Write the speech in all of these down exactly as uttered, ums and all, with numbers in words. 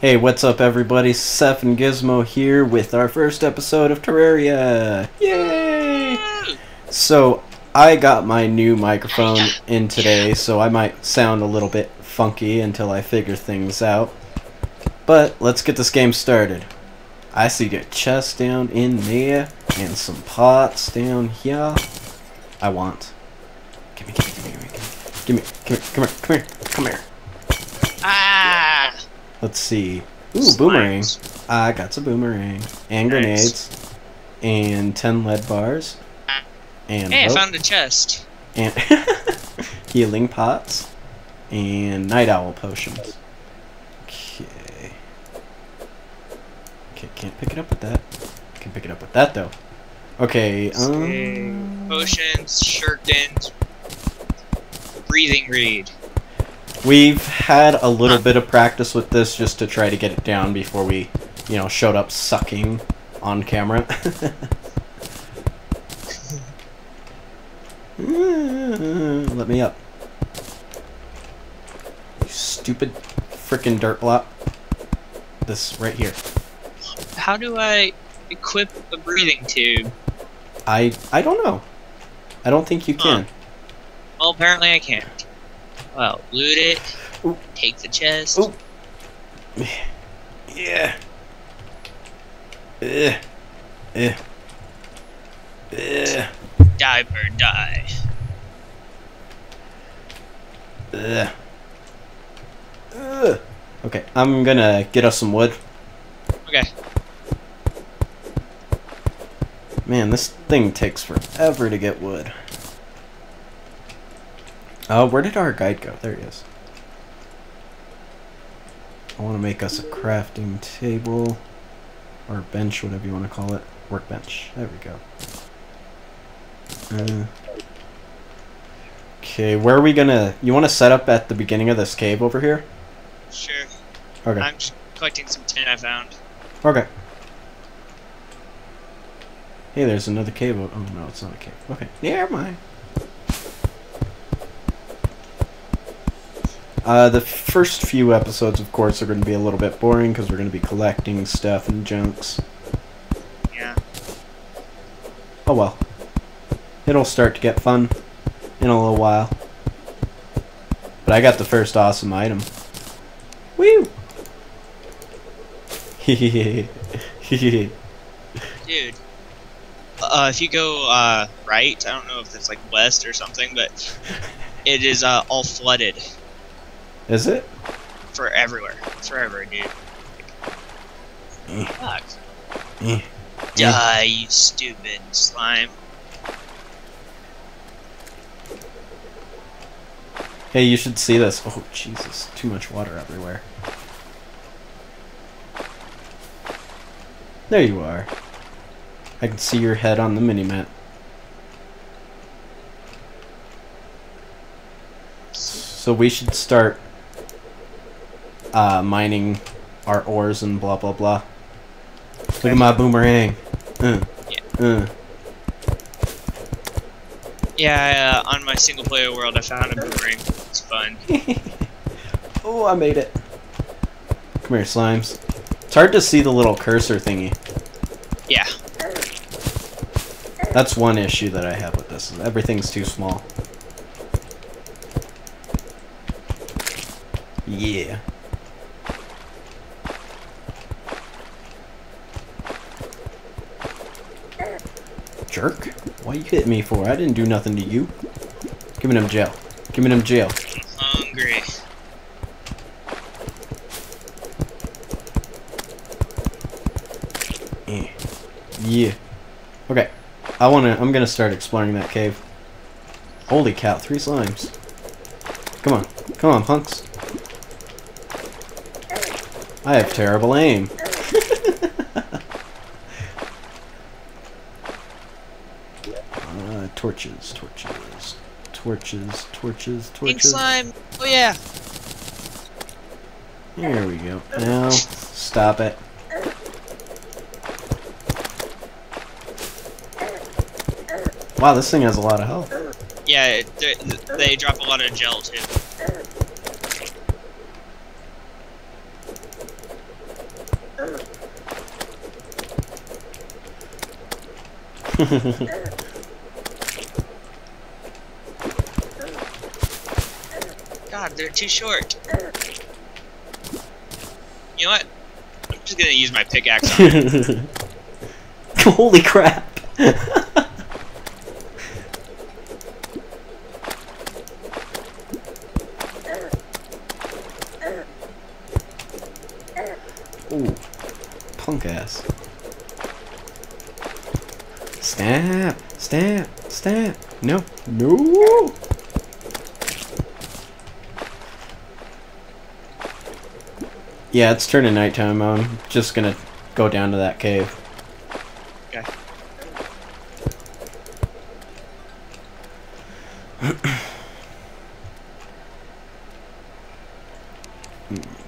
Hey, what's up everybody? Seth and Gizmo here with our first episode of Terraria! Yay! So, I got my new microphone in today, so I might sound a little bit funky until I figure things out. But, let's get this game started. I see a chest down in there, and some pots down here. I want. Gimme, gimme, gimme, gimme, gimme, gimme, come here, come here, come here. Ah! Let's see. Ooh, Slimes. Boomerang. I got some boomerang. And nice. Grenades. And ten lead bars. And hey, hope. I found a chest. And healing pots. And night owl potions. Okay. Okay, can't pick it up with that. Can pick it up with that, though. Okay, um... potions, shurikens, breathing reed. We've had a little bit of practice with this just to try to get it down before we, you know, showed up sucking on camera. Let me up. You stupid frickin' dirt block. This right here. How do I equip a breathing tube? I I don't know. I don't think you can. Huh. Well, apparently I can't. Well, loot it, ooh. Take the chest. Ooh. Yeah. Yeah. Yeah. Yeah. Die, bird, die. Ugh. Ugh. Okay, I'm gonna get us some wood. Okay. Man, this thing takes forever to get wood. Oh, uh, where did our guide go? There he is. I want to make us a crafting table. Or bench, whatever you want to call it. Workbench. There we go. Uh, okay, where are we gonna... You want to set up at the beginning of this cave over here? Sure. Okay. I'm just collecting some tin I found. Okay. Hey, there's another cave. Oh, no, it's not a cave. Okay. Never mind. Uh, the first few episodes, of course, are going to be a little bit boring because we're going to be collecting stuff and junks. Yeah. Oh well. It'll start to get fun in a little while. But I got the first awesome item. Woo! Hehehe. Hehehe. Dude. Uh, if you go, uh, right, I don't know if it's like west or something, but it is, uh, all flooded. Is it? For everywhere. Forever, dude. Mm. Fuck. Mm. Die, you stupid slime. Hey, you should see this. Oh, Jesus. Too much water everywhere. There you are. I can see your head on the mini-map. So we should start... Uh, mining our ores and blah blah blah. Look at my boomerang. Uh, yeah. Uh. Yeah. Uh, on my single player world, I found a boomerang. It's fun. Oh, I made it. Come here, slimes. It's hard to see the little cursor thingy. Yeah. That's one issue that I have with this. Is everything's too small. Yeah. Jerk? Why you hit me for? I didn't do nothing to you. Give me them jail. Give me them jail. I'm hungry. Eh. Yeah. Okay. I wanna. I'm gonna start exploring that cave. Holy cow! Three slimes. Come on. Come on, punks. I have terrible aim. Torches, torches, torches, torches, torches. Pink slime! Oh yeah! There we go. Now, stop it. Wow, this thing has a lot of health. Yeah, it, they drop a lot of gel too. God, they're too short. You know what? I'm just gonna use my pickaxe on it. Holy crap! Ooh, punk ass. Stab! Stab! Stab! No! No! Yeah, it's turning nighttime. I'm just gonna go down to that cave. Okay. Okay.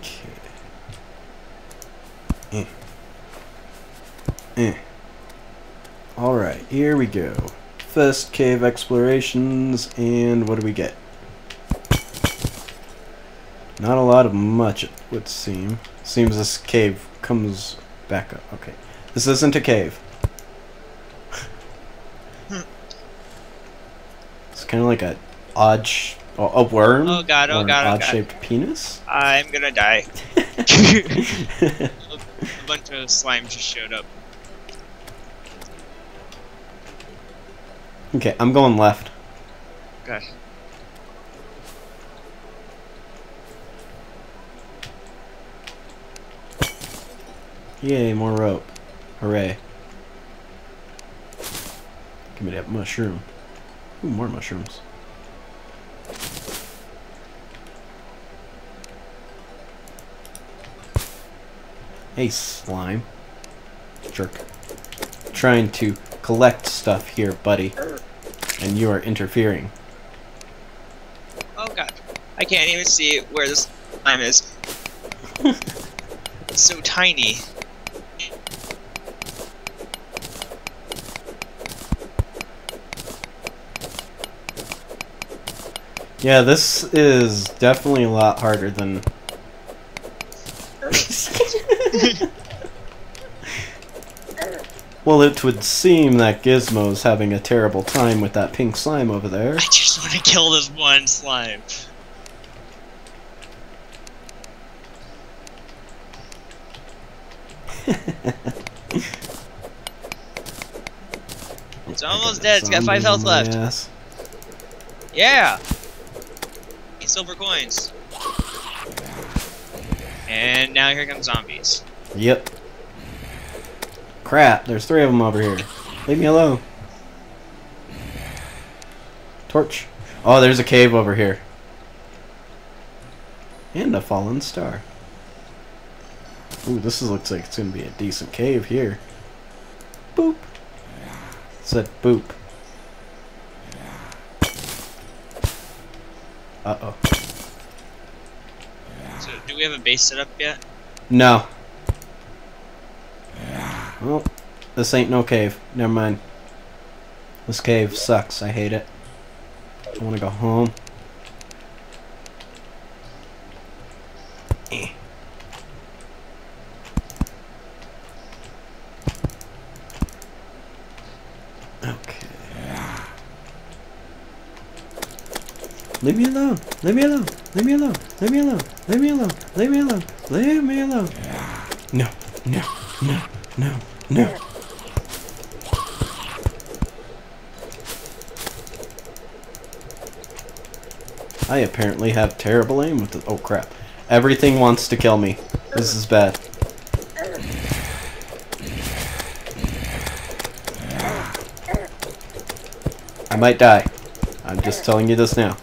Eh. Eh. Alright, here we go. First cave explorations, and what do we get? Not a lot of much, it would seem. Seems this cave comes back up. Okay. This isn't a cave. It's kind of like a odd... Sh oh, a worm? Oh god, oh god, oh god. Odd-shaped penis? I'm gonna die. A bunch of slime just showed up. Okay, I'm going left. Okay. Yay, more rope. Hooray. Give me that mushroom. Ooh, more mushrooms. Hey, slime. Jerk. I'm trying to collect stuff here, buddy. And you are interfering. Oh god. I can't even see where this slime is. It's so tiny. Yeah, this is definitely a lot harder than... Well, it would seem that Gizmo's having a terrible time with that pink slime over there. I just want to kill this one slime. It's almost dead, it's got five health left. Ass. Yeah! Silver coins. And now here comes zombies. Yep. Crap, there's three of them over here. Leave me alone. Torch. Oh, there's a cave over here. And a fallen star. Ooh, this is, looks like it's going to be a decent cave here. Boop. It said boop. Uh-oh. So, do we have a base set up yet? No. Well, this ain't no cave. Never mind. This cave sucks. I hate it. I want to go home. Eh. Okay. Leave me alone! Leave me alone! Leave me alone! Leave me alone! Leave me alone! Leave me alone! Leave me alone! No! No! No! No! No! I apparently have terrible aim with the- oh crap. Everything wants to kill me. This is bad. I might die. I'm just telling you this now.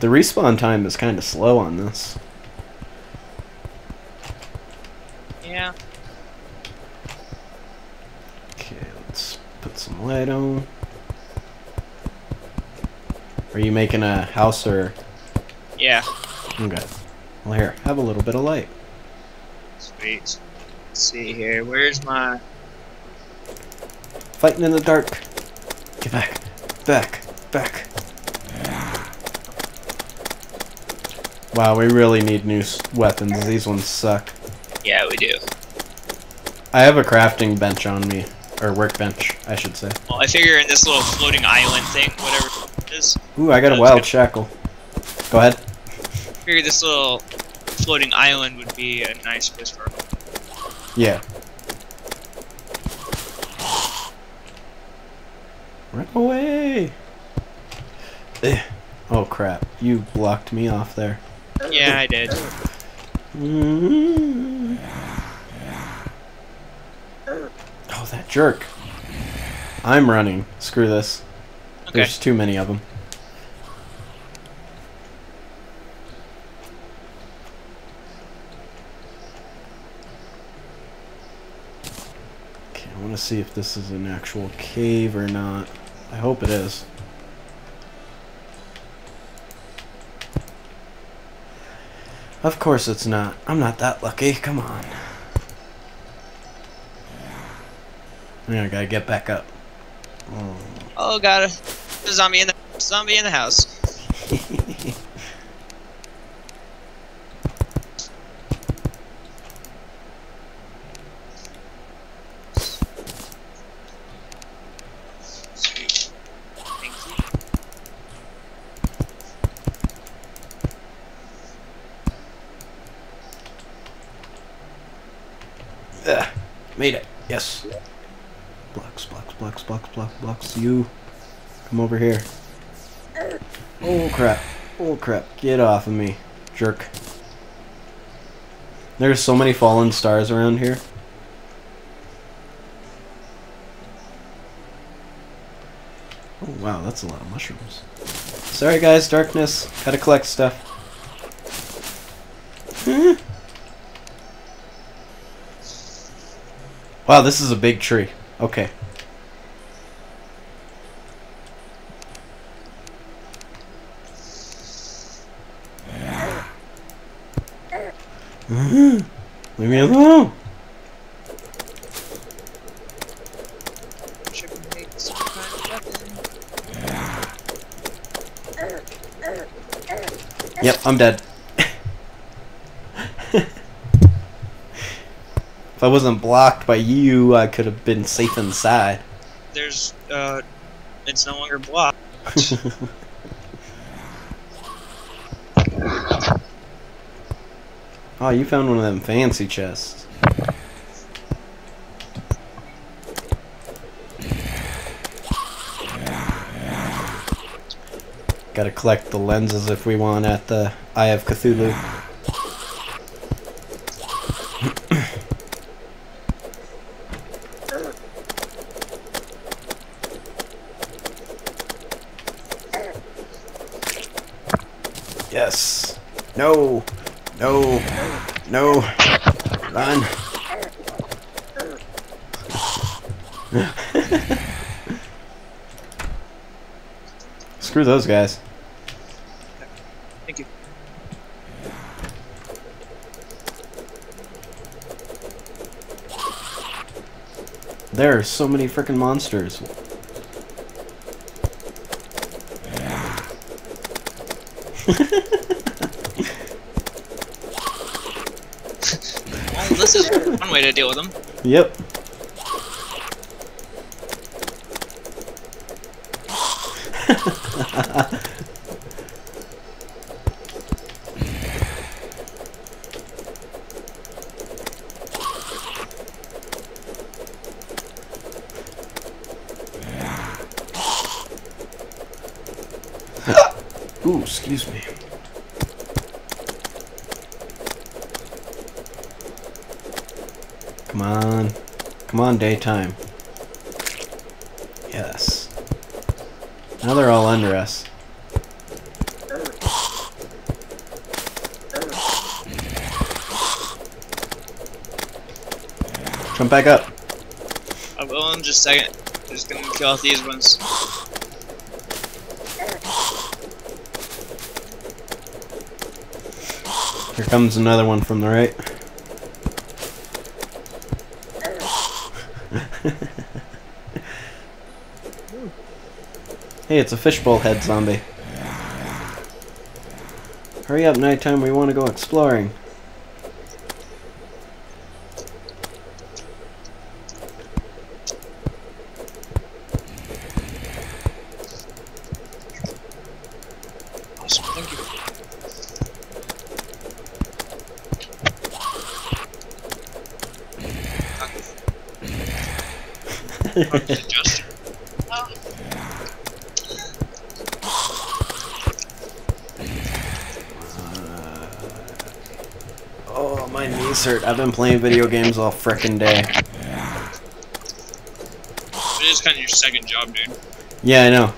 The respawn time is kind of slow on this. Yeah. Okay, let's put some light on. Are you making a house or? Yeah. Okay. Well, here, have a little bit of light. Sweet. Let's see here. Where's my... Fighting in the dark. Get back. Back. back. Wow, we really need new weapons. These ones suck. Yeah, we do. I have a crafting bench on me. Or workbench, I should say. Well, I figure in this little floating island thing, whatever it is... Ooh, I got a wild shackle. Go ahead. I figure this little floating island would be a nice place for... Yeah. Run away! Ugh. Oh crap, you blocked me off there. Yeah, I did. Mm-hmm. Oh, that jerk. I'm running. Screw this. Okay. There's too many of them. Okay, I want to see if this is an actual cave or not. I hope it is. Of course it's not. I'm not that lucky. Come on. I gotta get back up. Oh, oh god, there's a zombie in the zombie in the house. Ugh, made it. Yes. Blocks, blocks, blocks, blocks, blocks, blocks. You come over here. Oh crap! Oh crap! Get off of me, jerk! There's so many fallen stars around here. Oh wow, that's a lot of mushrooms. Sorry guys, darkness. Gotta collect stuff. Wow, this is a big tree. Okay. Leave me alone. Yep, I'm dead. If I wasn't blocked by you, I could have been safe inside. There's, uh, it's no longer blocked. Oh, you found one of them fancy chests. Gotta collect the lenses if we want at the Eye of Cthulhu. Yes. No. No. No. Run. Screw those guys. Thank you. There are so many frickin' monsters. Well, this is one way to deal with them. Yep. Ooh, excuse me. Come on. Come on, daytime. Yes. Now they're all under us. Jump back up. I will in just a second. I'm just gonna kill off these ones. Here comes another one from the right. Hey, it's a fishbowl head zombie. Hurry up, nighttime, we want to go exploring. Oh, my knees hurt. I've been playing video games all frickin' day. It is kind of your second job, dude. Yeah, I know.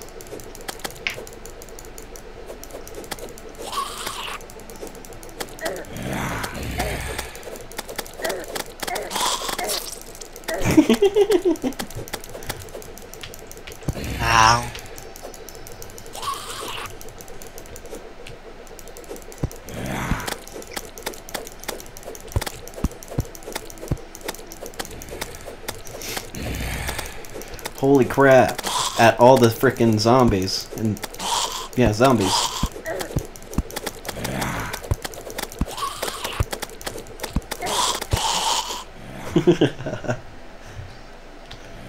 Ow. Holy crap, at all the frickin' zombies, and yeah, zombies.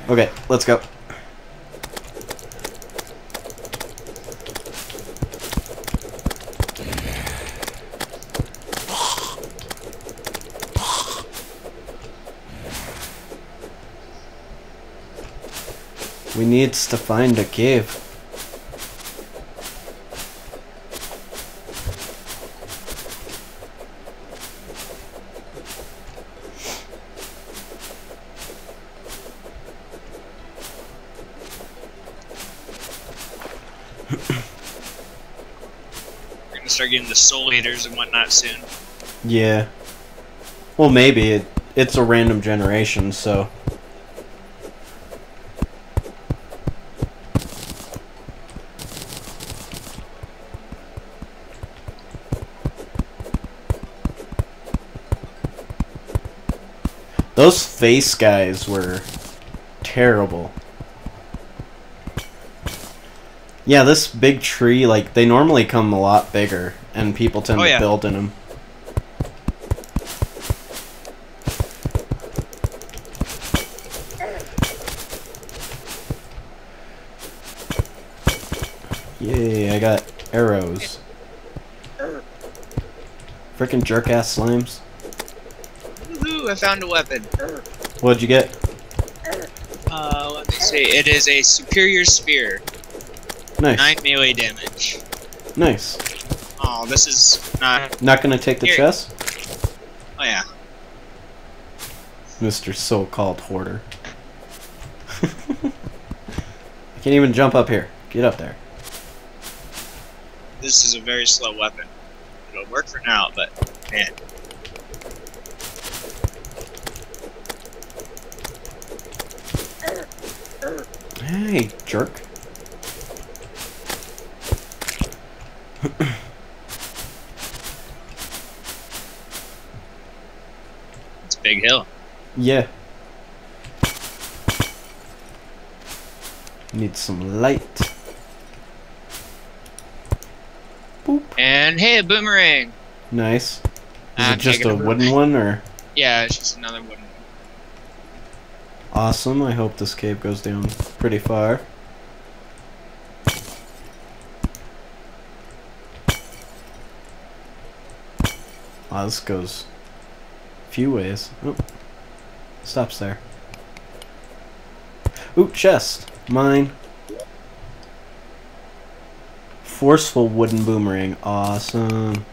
Okay, let's go. We need to find a cave. We're gonna start getting the soul eaters and whatnot soon. Yeah. Well, maybe it, it's a random generation, so. Those face guys were terrible. Yeah, this big tree, like, they normally come a lot bigger, and people tend oh, yeah. to build in them. Yay, I got arrows. Frickin' jerk-ass slimes. I found a weapon. What'd you get? Uh, let me see. It is a superior spear. Nice. Nine melee damage. Nice. Oh, this is not. Not gonna take the Here. chest? Oh, yeah. Mister So-Called Hoarder. I can't even jump up here. Get up there. This is a very slow weapon. It'll work for now, but man. Hey, jerk. It's a big hill. Yeah. Need some light. Boop. And hey, a boomerang. Nice. Is I'm it just a, a wooden one, or? Yeah, it's just another wooden one. Awesome, I hope this cave goes down pretty far. Wow, this goes a few ways. Oh, stops there. Ooh, chest! Mine. Forceful wooden boomerang. Awesome.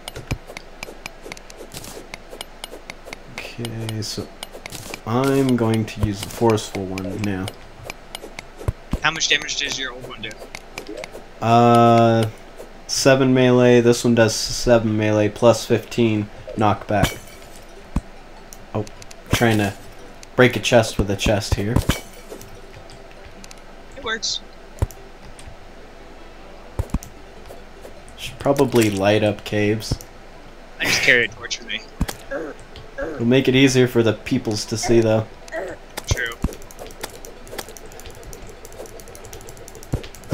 Okay, so I'm going to use the forceful one now. How much damage does your old one do? Uh, seven melee. This one does seven melee plus fifteen knockback. Oh, trying to break a chest with a chest here. It works. Should probably light up caves. I just carry a torch with me. It'll make it easier for the peoples to see, though. True.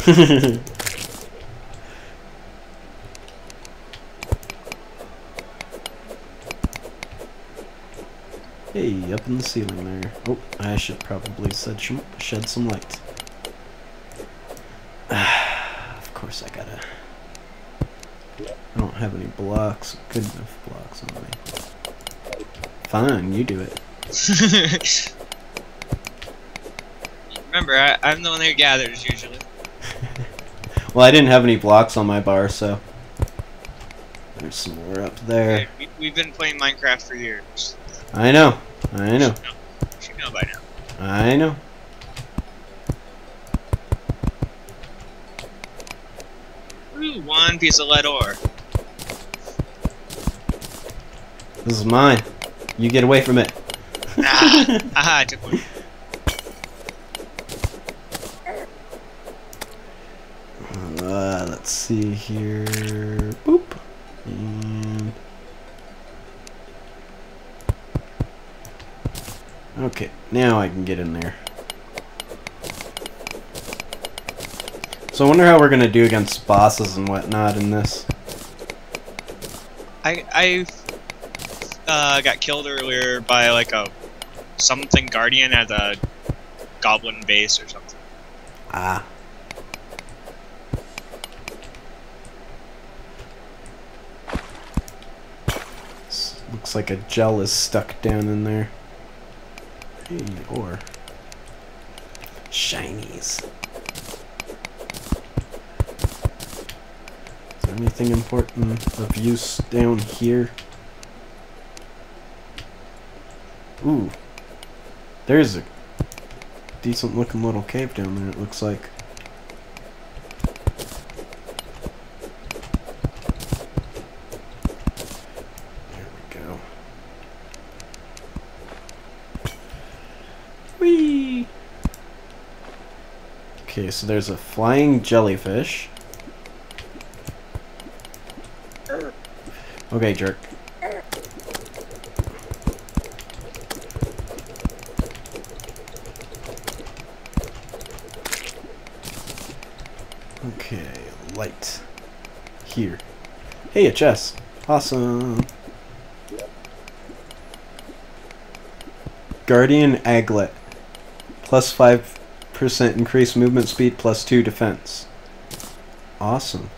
Hey, up in the ceiling there. Oh, I should probably shed, sh shed some light. Of course I gotta... I don't have any blocks, good enough blocks on me. Fine, you do it. Remember, I, I'm the one who gathers, usually. Well, I didn't have any blocks on my bar, so... There's some more up there. Okay, we, we've been playing Minecraft for years. I know. I know. You should know by now. I know. Ooh, one piece of lead ore. This is mine. You get away from it. Ah, aha, I took one. Uh, let's see here. Boop. And... Okay, now I can get in there. So I wonder how we're gonna do against bosses and whatnot in this. I I uh, got killed earlier by like a something guardian at a goblin base or something. Ah. This looks like a gel is stuck down in there. Hey, or shinies. Is there anything important of use down here? Ooh, there's a decent looking little cave down there, it looks like. Okay, so there's a flying jellyfish. Okay, jerk. Okay, light. Here. Hey, a chest. Awesome. Guardian Aglet. Plus five... percent increased movement speed, plus two defense. Awesome.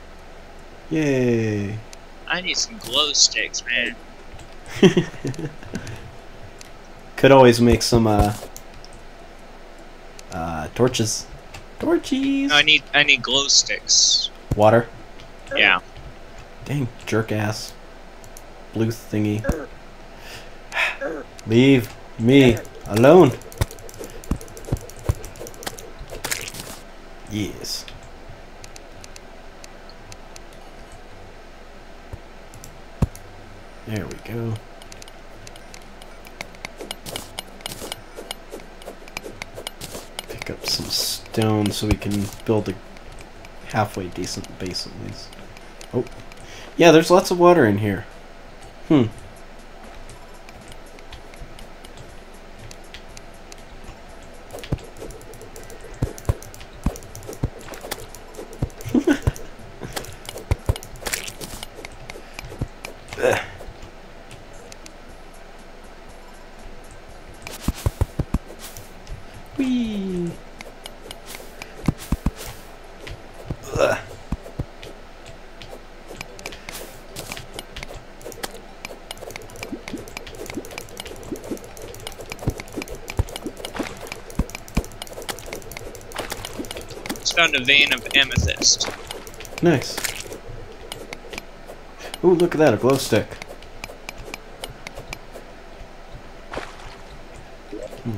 Yay. I need some glow sticks, man. Could always make some uh uh torches. Torchies. No, I need I need glow sticks. Water? Yeah. Dang jerk ass. Blue thingy. Leave me alone. Yes. There we go. Pick up some stone so we can build a halfway decent base at least. Oh. Yeah, there's lots of water in here. Hmm. Whee! Ugh. Just found a vein of amethyst. Nice. Ooh, look at that, a glow stick.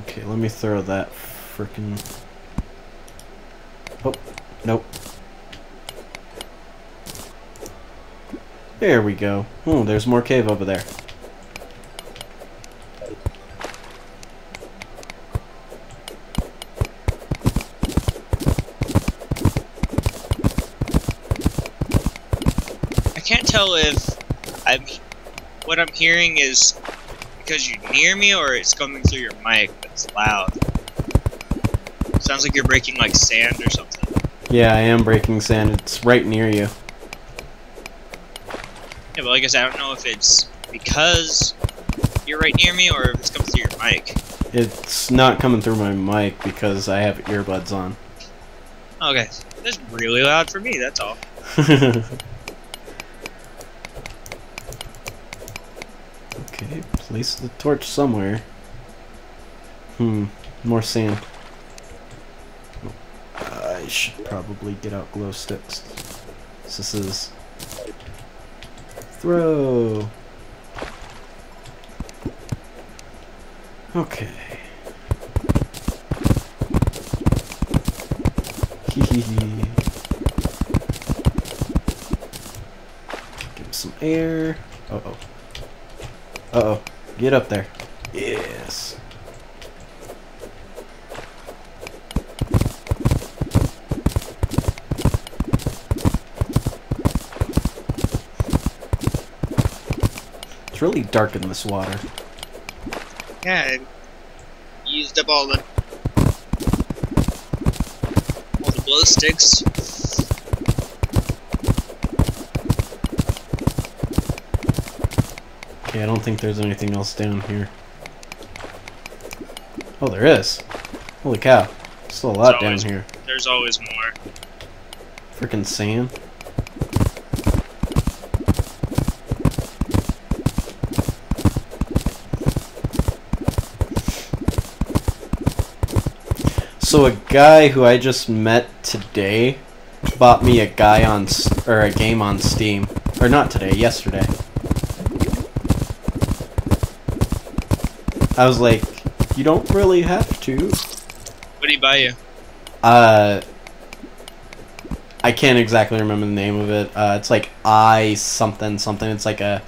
Okay, let me throw that frickin'... Oh, nope. There we go. Oh, there's more cave over there. I can't tell if I'm... what I'm hearing is because you're near me or it's coming through your mic that's loud. Sounds like you're breaking like sand or something. Yeah, I am breaking sand. It's right near you. Yeah, well, I guess I don't know if it's because you're right near me or if it's coming through your mic. It's not coming through my mic because I have earbuds on. Okay. That's really loud for me, that's all. Okay, place the torch somewhere. Hmm, more sand. I should probably get out glow sticks. This is... Throw! Okay. Hehehe. Give him some air. Uh oh. Uh oh. Get up there. Yes. It's really dark in this water. Yeah, I used up all the all the glow sticks. Okay, I don't think there's anything else down here. Oh, there is. Holy cow! Still a lot down here. There's always more. Frickin' sand. So a guy who I just met today bought me a guy on or a game on Steam, or not today, yesterday. I was like, you don't really have to. What did he buy you? Uh, I can't exactly remember the name of it. Uh, it's like I something something. It's like a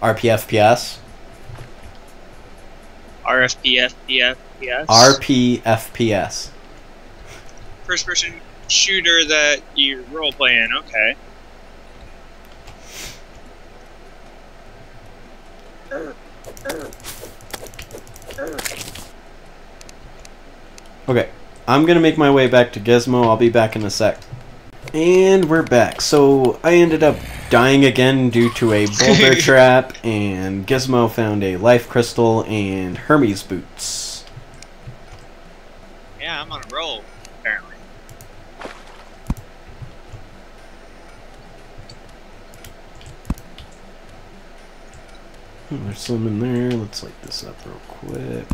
R P F P S. R F P F P S. R P F P S. First person shooter that you role play in, okay. Okay, I'm gonna make my way back to Gizmo, I'll be back in a sec. And we're back. So I ended up dying again due to a boulder trap, and Gizmo found a life crystal and Hermes boots. Yeah, I'm on a roll. There's some in there. Let's light this up real quick.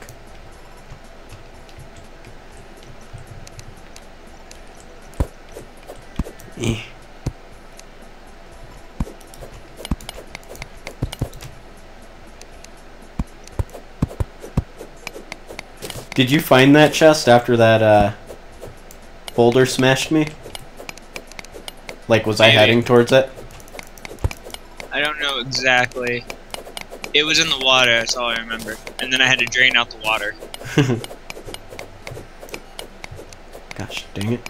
Eh. Did you find that chest after that uh, boulder smashed me? Like, was Maybe. I heading towards it? I don't know exactly. It was in the water, that's all I remember. And then I had to drain out the water. Gosh, dang it.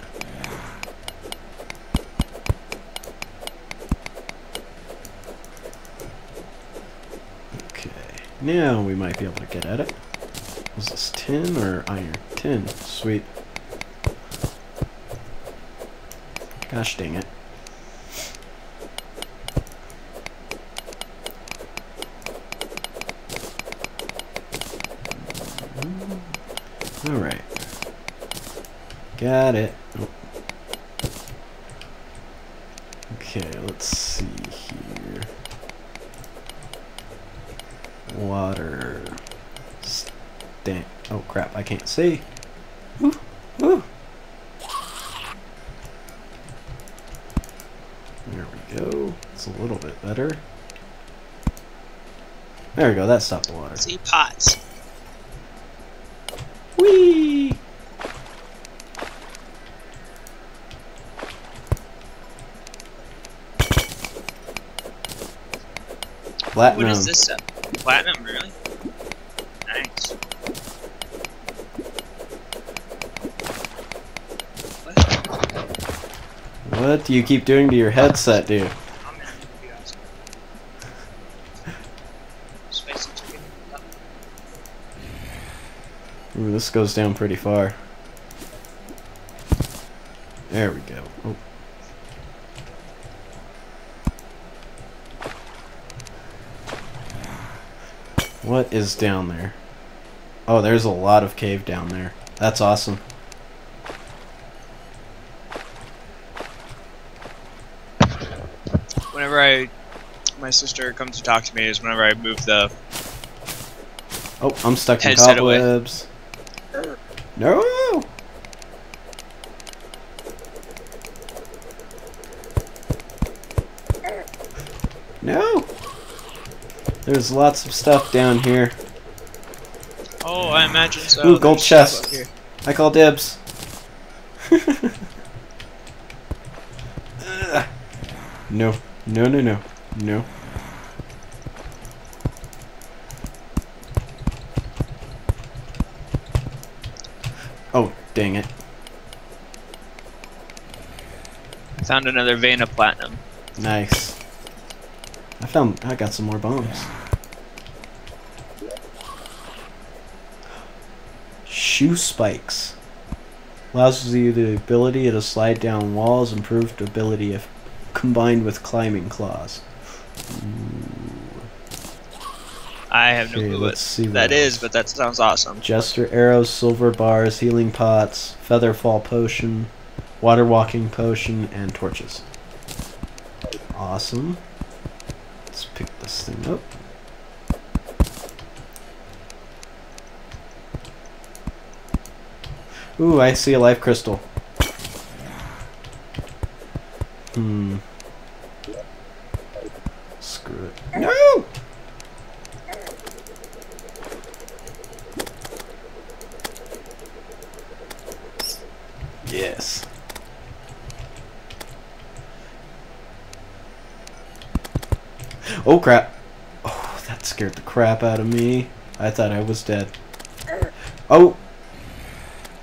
Okay, now we might be able to get at it. Was this tin or iron? Tin, sweet. Gosh, dang it. Alright. Got it. Oh. Okay, let's see here. Water. Dang. Oh crap, I can't see. Ooh, ooh. There we go. It's a little bit better. There we go, that stopped the water. See pots. Whee! Platinum. What is this stuff? Platinum, really? Nice. What? What do you keep doing to your headset, dude? Ooh, this goes down pretty far. There we go. Oh. What is down there? Oh, there's a lot of cave down there. That's awesome. Whenever I, my sister comes to talk to me is whenever I move the... Oh, I'm stuck in cobwebs. No! No! There's lots of stuff down here. Oh, I imagine so. Ooh, gold chest. I call dibs. No, no, no, no, no. Oh, dang it. I found another vein of platinum. Nice. I found, I got some more bombs. Shoe spikes. Allows you the ability to slide down walls, improved ability if combined with climbing claws. Ooh. I have no okay, clue what that is, but that sounds awesome. Jester arrows, silver bars, healing pots, featherfall potion, water walking potion, and torches. Awesome. Let's pick this thing up. Ooh, I see a life crystal. Hmm. Screw it. No! Yes. Oh crap. Oh, that scared the crap out of me. I thought I was dead. Oh!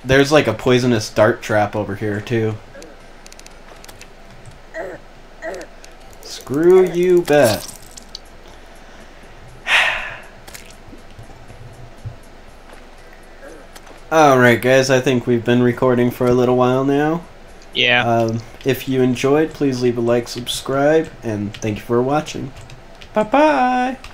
There's like a poisonous dart trap over here too. Screw you, bet. Alright guys, I think we've been recording for a little while now. Yeah. Um, if you enjoyed, please leave a like, subscribe, and thank you for watching. Bye-bye!